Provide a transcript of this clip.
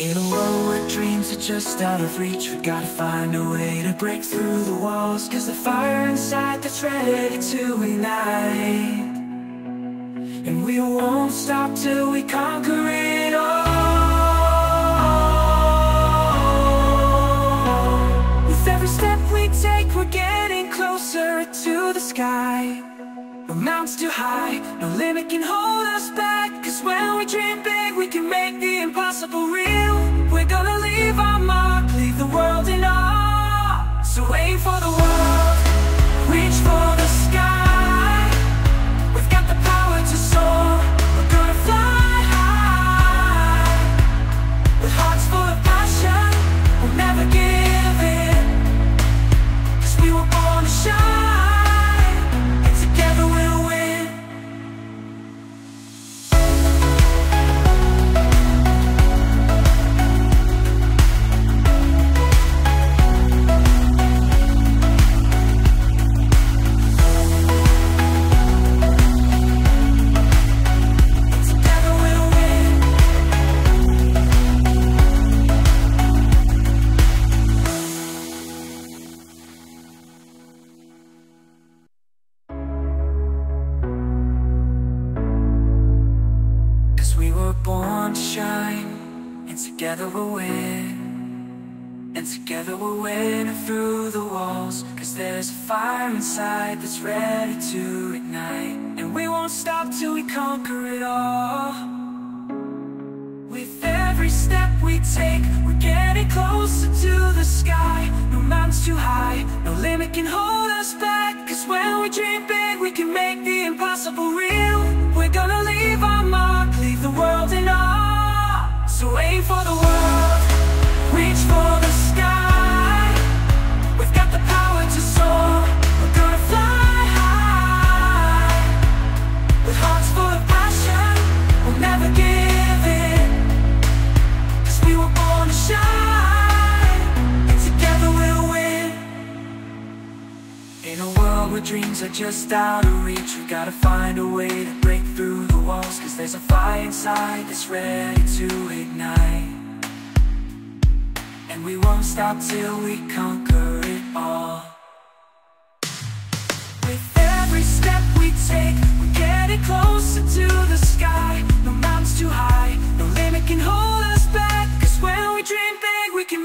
In a world where dreams are just out of reach, we gotta find a way to break through the walls, cause the fire inside that's ready to ignite, and we won't stop till we conquer it all. With every step we take, we're getting closer to the sky. No mountains too high, no limit can hold us back, cause when we dream big, we can make the impossible real. We're gonna leave our mark, leave the world in awe. So aim for the world, reach for the sky. We've got the power to soar, we're gonna fly high. With hearts full of passion, we'll never give in, cause we were born to shine. Together we'll win, and together we'll win it through the walls, cause there's a fire inside that's ready to ignite, and we won't stop till we conquer it all. With every step we take, we're getting closer to the sky. No mountains too high, no limit can hold us back, cause when we dream big, we can make the impossible real. We're gonna leave our mark, leave the world in awe. So aim for the world, reach for the sky. We've got the power to soar, we're gonna fly high. With hearts full of passion, we'll never give in, cause we were born to shine, and together we'll win. In a world where dreams are just out of reach, we gotta find a way to break through the walls, cause there's a fire inside that's ready to ignite, and we won't stop till we conquer it all. With every step we take, we're getting closer to the sky. No mountains too high, no limit can hold us back, cause when we dream big, we can